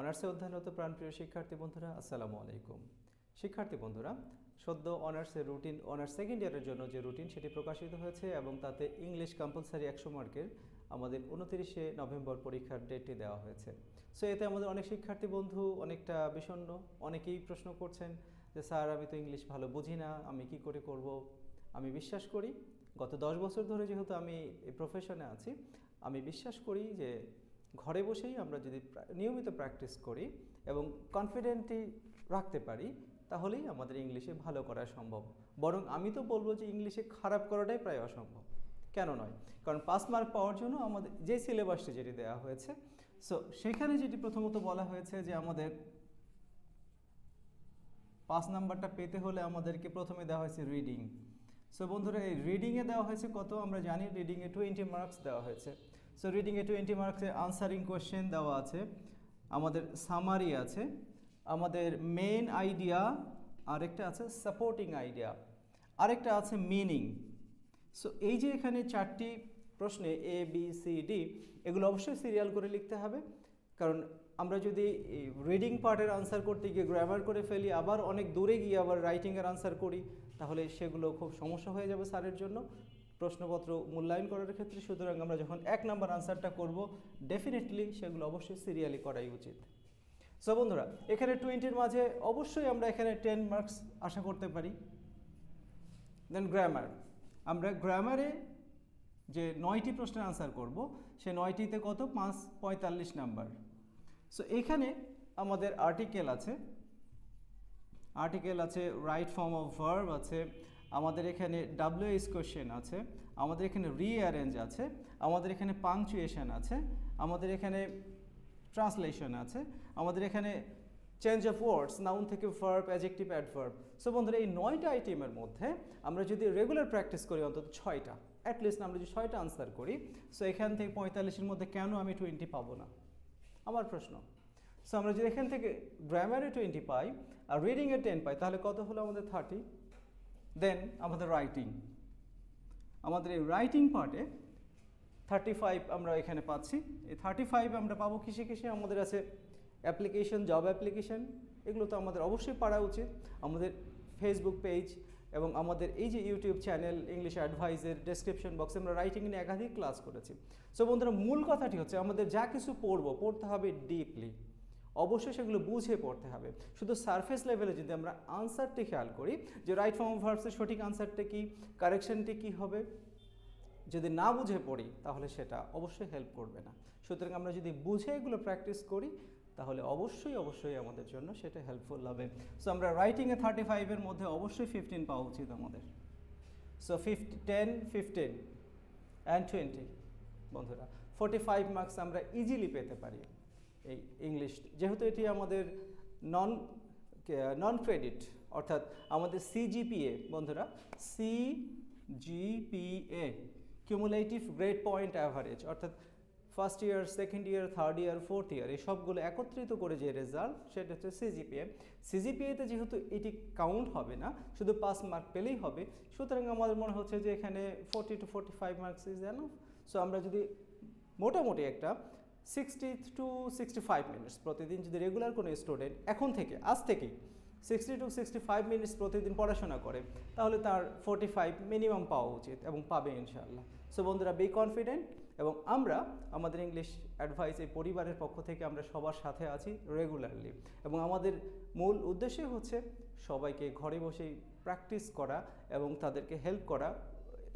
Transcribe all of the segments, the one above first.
অনার্সে অধ্যয়নরত প্রাণপ্রিয় শিক্ষার্থী বন্ধুরা, আসসালামু আলাইকুম। শিক্ষার্থী বন্ধুরা, সদ্য অনার্সের রুটিন অনার্স সেকেন্ড ইয়ারের জন্য যে রুটিন সেটি প্রকাশিত হয়েছে এবং তাতে ইংলিশ কম্পালসারি 100 মার্কের আমাদের 29 নভেম্বর পরীক্ষার ডেটটি দেওয়া হয়েছে। সো এতে আমাদের অনেক শিক্ষার্থী বন্ধু অনেকটা বিষণ্ণ, অনেকেই প্রশ্ন করছেন যে স্যার আমি তো ইংলিশ ভালো বুঝি না, আমি কি করে করব। আমি বিশ্বাস করি গত 10 বছর ধরে যেহেতু আমি এই প্রফেশনে আছি, আমি বিশ্বাস করি যে ঘরে বসেই আমরা যদি নিয়মিত প্র্যাকটিস করি এবং কনফিডেন্টলি রাখতে পারি তাহলেই আমাদের ইংলিশে ভালো করা সম্ভব। বরং আমি তো বলবো যে ইংলিশে খারাপ করাটাই প্রায় অসম্ভব। কেন নয়? কারণ 5 মার্ক পাওয়ার জন্য আমাদের যে সিলেবাসটি যেটি দেওয়া হয়েছে, সো সেখানে যেটি প্রথমত বলা হয়েছে যে আমাদের 5 নাম্বারটা পেতে হলে আমাদেরকে প্রথমে দেওয়া হয়েছে রিডিং। সো বন্ধুরা, এই রিডিংয়ে দেওয়া হয়েছে কত? আমরা জানি রিডিংয়ে 20 মার্কস দেওয়া হয়েছে। সো রিডিংয়ে 20 মার্কসে আনসারিং কোয়েশ্চেন দেওয়া আছে, আমাদের সামারি আছে, আমাদের মেন আইডিয়া, আরেকটা আছে সাপোর্টিং আইডিয়া, আরেকটা আছে মিনিং। সো এই যে এখানে 4টি প্রশ্নে ABCD এগুলো অবশ্যই সিরিয়াল করে লিখতে হবে। কারণ আমরা যদি রিডিং পার্টের আনসার করতে গিয়ে গ্রামার করে ফেলি, আবার অনেক দূরে গিয়ে আবার রাইটিংয়ের আনসার করি, তাহলে সেগুলো খুব সমস্যা হয়ে যাবে স্যারের জন্য প্রশ্নপত্র মূল্যায়ন করার ক্ষেত্রে। সুতরাং আমরা যখন 1 নাম্বার আনসারটা করব, ডেফিনেটলি সেগুলো অবশ্যই সিরিয়ালি করাই উচিত। সো বন্ধুরা, এখানে 20-র মাঝে অবশ্যই আমরা এখানে 10 মার্কস আশা করতে পারি। দেন গ্রামার, আমরা গ্রামারে যে 9টি প্রশ্নের আনসার করব, সে 9টিতে কত? 45 নাম্বার। সো এখানে আমাদের আর্টিকেল আছে, রাইট ফর্ম অফ ভার্ব আছে, আমাদের এখানে WH কোয়েশ্চেন আছে, আমাদের এখানে রিঅ্যারেঞ্জ আছে, আমাদের এখানে পাংচুয়েশন আছে, আমাদের এখানে ট্রান্সলেশন আছে, আমাদের এখানে চেঞ্জ অফ ওয়ার্ডস, নাউন থেকে ভার্ব, অ্যাডজেক্টিভ, অ্যাডভার্ব। সো বন্ধুরা, এই 9টা আইটেমের মধ্যে আমরা যদি রেগুলার প্র্যাকটিস করি, অন্তত 6টা অ্যাটলিস্ট আমরা যদি 6টা আনসার করি, সো এখান থেকে 45-এর মধ্যে কেন আমি 20 পাবো না, আমার প্রশ্ন। সো আমরা যদি এখান থেকে গ্রামারে 20 পাই আর রিডিংয়ে 10 পাই, তাহলে কত হলো আমাদের 30। দেন আমাদের রাইটিং, আমাদের এই রাইটিং পার্টে 35 আমরা এখানে পাচ্ছি। এই 35 আমরা পাবো কিসে কিসে? আমাদের আছে অ্যাপ্লিকেশন, জব অ্যাপ্লিকেশন, এগুলো তো আমাদের অবশ্যই পড়া উচিত। আমাদের ফেসবুক পেজ এবং আমাদের এই যে ইউটিউব চ্যানেল ইংলিশ অ্যাডভাইসের ডেসক্রিপশন বক্সে আমরা রাইটিং নিয়ে একাধিক ক্লাস করেছি। সো বন্ধুরা, মূল কথাটি হচ্ছে আমাদের যা কিছু পড়তে হবে ডিপলি, অবশ্যই সেগুলো বুঝে পড়তে হবে। শুধু সারফেস লেভেলে যদি আমরা আনসারটি খেয়াল করি যে রাইট ফর্ম অফ ভার্বসের সঠিক আনসারটা কী, কারেকশানটি কী হবে, যদি না বুঝে পড়ি তাহলে সেটা অবশ্যই হেল্প করবে না। সুতরাং আমরা যদি বুঝে এগুলো প্র্যাকটিস করি তাহলে অবশ্যই আমাদের জন্য সেটা হেল্পফুল হবে। সো আমরা রাইটিংয়ে 35-এর মধ্যে অবশ্যই 15 পাওয়া উচিত আমাদের। সো 10, 15 and 20 বন্ধুরা, 45 মার্কস আমরা ইজিলি পেতে পারি এই ইংলিশ। যেহেতু এটি আমাদের নন ক্রেডিট, অর্থাৎ আমাদের CGPA বন্ধুরা, CGPA cumulative grade point average, অর্থাৎ first year, second year, third year, fourth year, এই সবগুলো একত্রিত করে যে রেজাল্ট সেটা হচ্ছে CGPA। CGPAতে যেহেতু এটি কাউন্ট হবে না, শুধু 5 মার্ক পেলেই হবে। সুতরাং আমাদের মনে হচ্ছে যে এখানে 40 to 45 marks is enough. So আমরা যদি মোটামুটি একটা 60 to 65 মিনিটস প্রতিদিন যদি রেগুলার কোনো স্টুডেন্ট এখন থেকে, আজ থেকেই 60 to 65 মিনিটস প্রতিদিন পড়াশোনা করে, তাহলে তার 45 মিনিমাম পাওয়া উচিত এবং পাবে ইনশাআল্লাহ। সো বন্ধুরা, বি কনফিডেন্ট। এবং আমরা আমাদের ইংলিশ অ্যাডভাইস এই পরিবারের পক্ষ থেকে আমরা সবার সাথে আছি রেগুলারলি, এবং আমাদের মূল উদ্দেশ্যই হচ্ছে সবাইকে ঘরে বসেই প্র্যাকটিস করা এবং তাদেরকে হেল্প করা।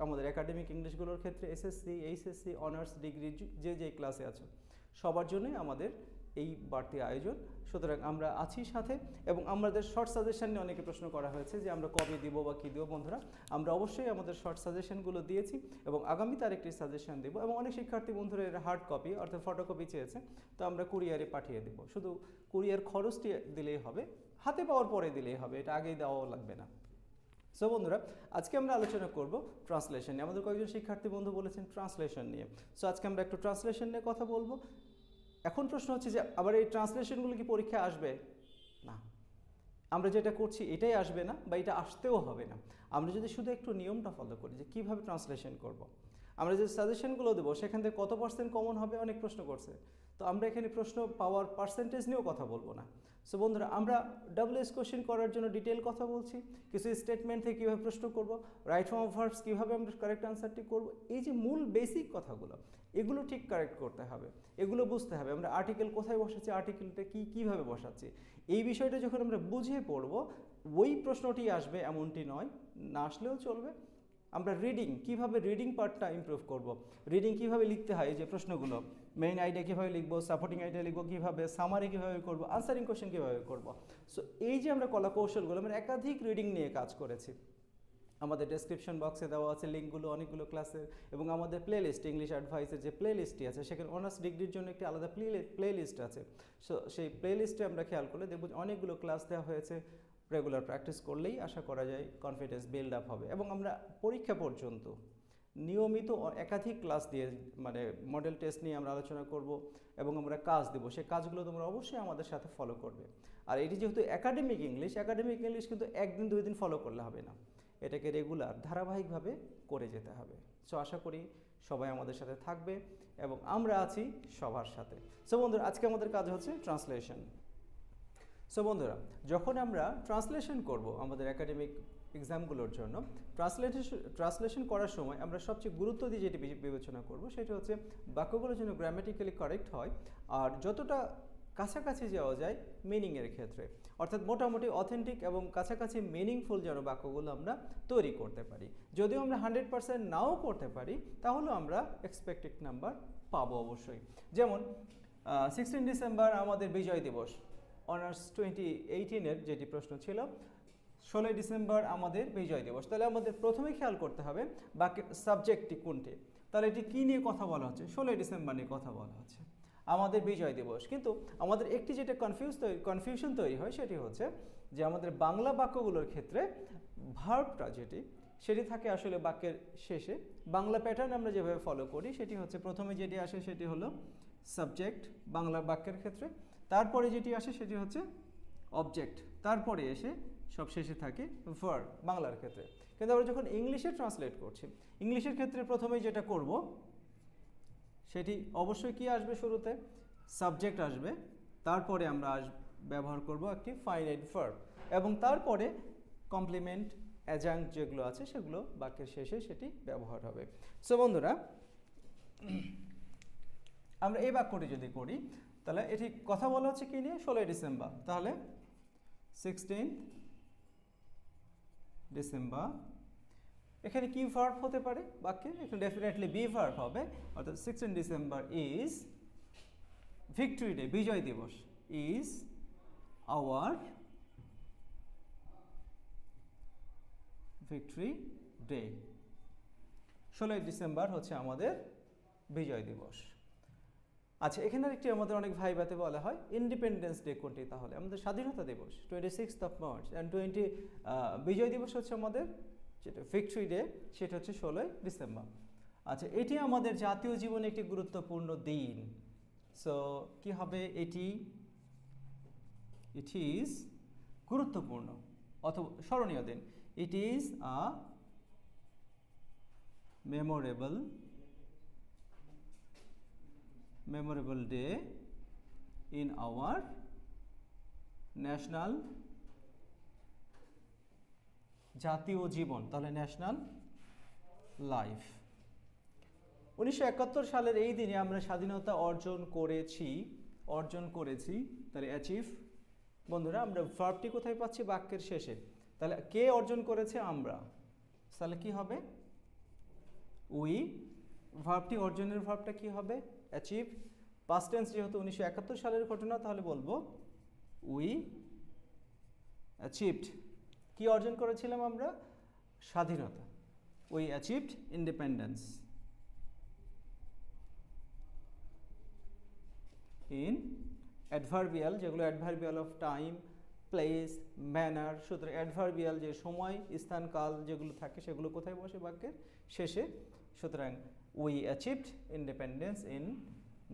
আমাদের একাডেমিক ইংলিশগুলোর ক্ষেত্রে SSC, HSC, অনার্স, ডিগ্রি, যে যে ক্লাসে আছে সবার জন্যই আমাদের এই বাড়তি আয়োজন। সুতরাং আমরা আছি সাথে। এবং আমাদের শর্ট সাজেশন নিয়ে অনেকে প্রশ্ন করা হয়েছে যে আমরা কবে দিব বা কী দিব। বন্ধুরা, আমরা অবশ্যই আমাদের শর্ট সাজেশনগুলো দিয়েছি এবং আগামী তারিখটি সাজেশন দেবো। এবং অনেক শিক্ষার্থী বন্ধুরা এর হার্ড কপি অর্থাৎ ফটোকপি চেয়েছে, তো আমরা কুরিয়ারে পাঠিয়ে দেবো। শুধু কুরিয়ার খরচটি দিলেই হবে, হাতে পাওয়ার পরে দিলেই হবে, এটা আগেই দেওয়াও লাগবে না। সো বন্ধুরা, আজকে আমরা আলোচনা করব ট্রান্সলেশন নিয়ে। আমাদের কয়েকজন শিক্ষার্থী বন্ধু বলেছেন ট্রান্সলেশন নিয়ে। সো আজকে আমরা একটু ট্রান্সলেশন নিয়ে কথা বলবো। এখন প্রশ্ন হচ্ছে যে আবার এই ট্রান্সলেশনগুলো কি পরীক্ষায় আসবে? না, আমরা যেটা করছি এটাই আসবে না বা এটা আসতেও হবে না। আমরা যদি শুধু একটু নিয়মটা ফলো করি যে কীভাবে ট্রান্সলেশন করব। আমরা যে সাজেশনগুলো দেবো সেখান থেকে কত পার্সেন্ট কমন হবে অনেক প্রশ্ন করছে, তো আমরা এখানে প্রশ্ন পাওয়ার পার্সেন্টেজ নিয়েও কথা বলবো না। সো বন্ধুরা, আমরা ডাব্লুএস কোশ্চেন করার জন্য ডিটেল কথা বলছি, কিছু স্টেটমেন্ট থেকে কীভাবে প্রশ্ন করব, রাইট ফর্ম অফ ভার্বস কীভাবে আমরা কারেক্ট আনসারটি করব, এই যে মূল বেসিক কথাগুলো এগুলো ঠিক কারেক্ট করতে হবে, এগুলো বুঝতে হবে। আমরা আর্টিকেল কোথায় বসাচ্ছি, আর্টিকেলটা কীভাবে বসাচ্ছি, এই বিষয়টা যখন আমরা বুঝে পড়ব ওই প্রশ্নটি আসবে এমনটি নয়, না আসলেও চলবে। আমরা রিডিং কীভাবে রিডিং পার্টটা ইমপ্রুভ করব, রিডিং কীভাবে লিখতে হয়, যে প্রশ্নগুলো মেইন আইডিয়া কীভাবে লিখবো, সাপোর্টিং আইডিয়া লিখবো কীভাবে, সামারি কীভাবে করবো, আনসারিং কোশ্চেন কীভাবে করবো। সো এই যে আমরা কলা কৌশলগুলো, আমরা একাধিক রিডিং নিয়ে কাজ করেছি, আমাদের ডেসক্রিপশন বক্সে দেওয়া আছে লিঙ্কগুলো অনেকগুলো ক্লাসের, এবং আমাদের প্লেলিস্ট ইংলিশ অ্যাডভাইসের যে প্লেলিস্টটি আছে সেখানে অনার্স ডিগ্রির জন্য একটি আলাদা প্লেলিস্ট আছে। সো সেই প্লেলিস্টে আমরা খেয়াল করলে দেখব অনেকগুলো ক্লাস দেওয়া হয়েছে, রেগুলার প্র্যাকটিস করলেই আশা করা যায় কনফিডেন্স বিল্ড আপ হবে। এবং আমরা পরীক্ষা পর্যন্ত নিয়মিত একাধিক ক্লাস দিয়ে মানে মডেল টেস্ট নিয়ে আমরা আলোচনা করব, এবং আমরা কাজ দেবো, সেই কাজগুলো তোমরা অবশ্যই আমাদের সাথে ফলো করবে। আর এটি যেহেতু অ্যাকাডেমিক ইংলিশ কিন্তু একদিন দুই দিন ফলো করলে হবে না, এটাকে রেগুলার ধারাবাহিকভাবে করে যেতে হবে। সো আশা করি সবাই আমাদের সাথে থাকবে এবং আমরা আছি সবার সাথে। সো বন্ধুরা, আজকে আমাদের কাজ হচ্ছে ট্রান্সলেশন। সো বন্ধুরা, যখন আমরা ট্রান্সলেশন করব আমাদের একাডেমিক এক্সামগুলোর জন্য, ট্রান্সলেশন করার সময় আমরা সবচেয়ে গুরুত্ব দিয়ে যেটি বিবেচনা করব সেটা হচ্ছে বাক্যগুলো যেন গ্রামেটিক্যালি কারেক্ট হয়, আর যতটা কাছাকাছি যাওয়া যায় মিনিংয়ের ক্ষেত্রে, অর্থাৎ মোটামুটি অথেন্টিক এবং কাছাকাছি মিনিংফুল যেন বাক্যগুলো আমরা তৈরি করতে পারি। যদিও আমরা 100% নাও করতে পারি, তাহলেও আমরা এক্সপেক্টেড নাম্বার পাবো অবশ্যই। যেমন 16 ডিসেম্বর আমাদের বিজয় দিবস, অনার্স 2018-এর যেটি প্রশ্ন ছিল, 16 ডিসেম্বর আমাদের বিজয় দিবস। তাহলে আমাদের প্রথমে খেয়াল করতে হবে বাকি সাবজেক্টটি কোনটি, তাহলে এটি কী নিয়ে কথা বলা হচ্ছে, 16 ডিসেম্বর নিয়ে কথা বলা হচ্ছে, আমাদের বিজয় দিবস। কিন্তু আমাদের একটি যেটা কনফিউশন তৈরি হয় সেটি হচ্ছে যে আমাদের বাংলা বাক্যগুলোর ক্ষেত্রে ভার্বটা সেটি থাকে আসলে বাক্যের শেষে। বাংলা প্যাটার্ন আমরা যেভাবে ফলো করি সেটি হচ্ছে প্রথমে যেটি আসে সেটি হলো সাবজেক্ট বাংলা বাক্যের ক্ষেত্রে, তারপরে যেটি আসে সেটি হচ্ছে অবজেক্ট, তারপরে এসে সব শেষে থাকে ভার্ব বাংলার ক্ষেত্রে। কিন্তু আমরা যখন ইংলিশে ট্রান্সলেট করছি, ইংলিশের ক্ষেত্রে প্রথমেই যেটা করব সেটি অবশ্যই কি আসবে, শুরুতে সাবজেক্ট আসবে, তারপরে আমরা ব্যবহার করব একটি ফাইনাইট ভার্ব, এবং তারপরে কমপ্লিমেন্ট অ্যাডজাঙ্ক্ট যেগুলো আছে সেগুলো বাক্যের শেষে সেটি ব্যবহার হবে। সো বন্ধুরা, আমরা এই বাক্যটি যদি করি তাহলে এটি কথা বলা হচ্ছে কি নিয়ে, 16 ডিসেম্বর, তাহলে 16 ডিসেম্বর। এখানে কি ভার্ব হতে পারে বাক্যে, এখানে ডেফিনেটলি বি ভার্ব হবে, অর্থাৎ 16 ডিসেম্বর ইজ ভিক্টরি ডে, বিজয় দিবস, is our victory day, 16 December হচ্ছে আমাদের বিজয় দিবস। আচ্ছা, এখানে একটি আমাদের অনেক ভাইবাতে বলা হয় ইন্ডিপেন্ডেন্স ডে কোনটি, তাহলে আমাদের স্বাধীনতা দিবস 26 মার্চ, অ্যান্ড বিজয় দিবস হচ্ছে আমাদের যেটা ভিক্টরি ডে সেটা হচ্ছে 16 ডিসেম্বর। আচ্ছা, এটি আমাদের জাতীয় জীবনে একটি গুরুত্বপূর্ণ দিন। সো কি হবে, ইট ইজ গুরুত্বপূর্ণ অথবা স্মরণীয় দিন, it is a memorable day in our national জাতীয় জীবন, তাহলে ন্যাশনাল লাইফ। 1971 সালের এই দিনে আমরা স্বাধীনতা অর্জন করেছি, তাহলে অ্যাচিভ। বন্ধুরা, আমরা ভার্বটি কোথায় পাচ্ছি, বাক্যের শেষে, তাহলে কে অর্জন করেছে, আমরা, তাহলে কি হবে উই, ভার্বটি অর্জনের ভার্বটা কি হবে অ্যাচিভ, পাস্ট টেন্স যেহেতু 1971 সালের ঘটনা, তাহলে বলবো উই অ্যাচিভড, কি অর্জন করেছিলাম আমরা, স্বাধীনতা, we achieved independence in adverbial, যেগুলো adverbial of time place manner, সুতরাং অ্যাডভার্বিয়াল যে সময় স্থান কাল যেগুলো থাকে সেগুলো কোথায় বসে, বাক্যের শেষে। সুতরাং we achieved independence in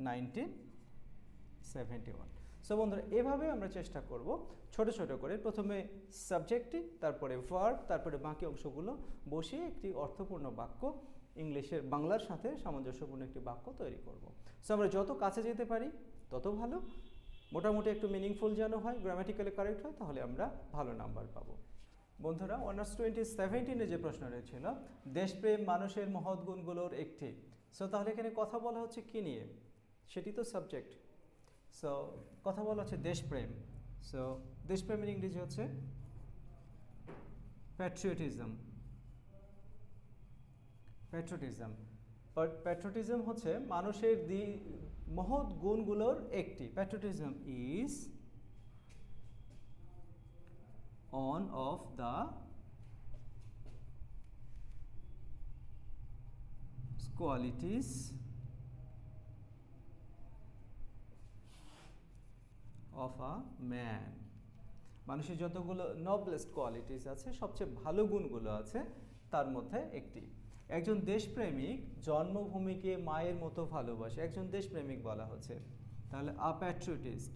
1971। So বন্ধুরা, এভাবে আমরা চেষ্টা করব ছোট ছোট করে, প্রথমে সাবজেক্টটি, তারপরে ভার্ব, তারপরে বাকি অংশগুলো বসিয়ে একটি অর্থপূর্ণ বাক্য ইংলিশের বাংলার সাথে সামঞ্জস্যপূর্ণ একটি বাক্য তৈরি করব সো আমরা যত কাছে যেতে পারি তত ভালো মোটামুটি একটু মিনিংফুল জানো হয় গ্রামাটিক্যালি কারেক্ট হয় তাহলে আমরা ভালো নাম্বার পাবো বন্ধুরা অনার্স 2017 এ যে প্রশ্ন রয়েছিল দেশপ্রেম মানুষের মহৎ গুণগুলোর একটি সো তাহলে এখানে কথা বলা হচ্ছে কি নিয়ে সেটি তো সাবজেক্ট সো কথা বলা হচ্ছে দেশপ্রেম সো দেশপ্রেমের ইংরেজি হচ্ছে patriotism patriotism but patriotism হচ্ছে মানুষের দি মহৎ গুণগুলোর একটি patriotism is one of the qualities of a man মানুষের যতগুলো noblest qualities আছে সবচেয়ে ভালো গুণগুলো আছে তার মধ্যে একটি একজন দেশপ্রেমিক জন্মভূমিকে মায়ের মতো ভালোবাসে একজন দেশপ্রেমিক বলা হচ্ছে তাহলে a patriotist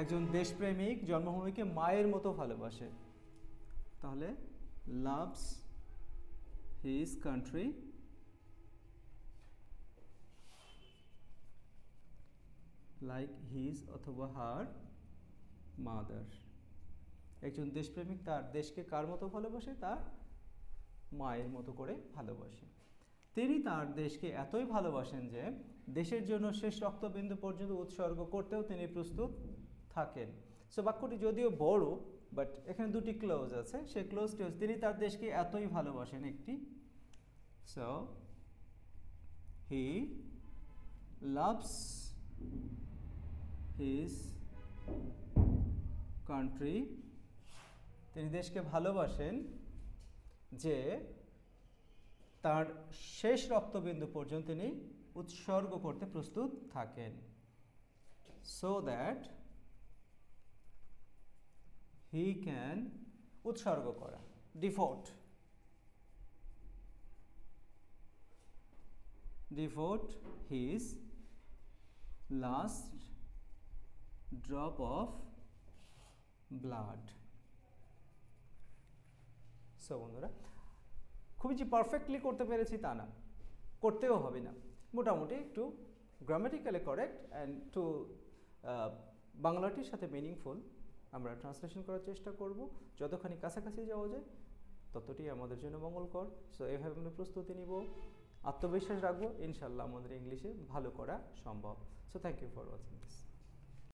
একজন দেশপ্রেমিক জন্মভূমিকে মায়ের মতো ভালোবাসে তাহলে loves his country like his অথবা her mother একজন দেশপ্রেমিক তার দেশকে কার মতো ভালোবাসে তার মায়ের মতো করে ভালোবাসে তিনি তার দেশকে এতই ভালোবাসেন যে দেশের জন্য শেষ রক্তবিন্দু পর্যন্ত উৎসর্গ করতেও তিনি প্রস্তুত থাকেন সো বাক্যটি যদিও বড় বাট এখানে দুটি ক্লজ আছে সেই ক্লজটি হচ্ছে তিনি তার দেশকে এতই ভালোবাসেন একটি so he loves his country তিনি দেশকে ভালোবাসেন যে তার শেষ রক্তবিন্দু পর্যন্ত তিনি উৎসর্গ করতে প্রস্তুত থাকেন so that he can উৎসর্গ করা devote his last drop of blood so বন্ধুরা খুবই যে পারফেক্টলি করতে পেরেছি তা না করতেও হবে না মোটামুটি একটু গ্রামাটিক্যালি কারেক্ট এন্ড টু বাংলাটির সাথে মিনিংফুল আমরা ট্রান্সলেশন করার চেষ্টা করব যতখানি কাছাকাছি যাওয়া যায় ততটি আমাদের জন্য মঙ্গলকর সো এইভাবে আমরা প্রস্তুতি নিব আত্মবিশ্বাস রাখবো ইনশাআল্লাহ আমাদের ইংলিশে ভালো করা সম্ভব so thank you for watching this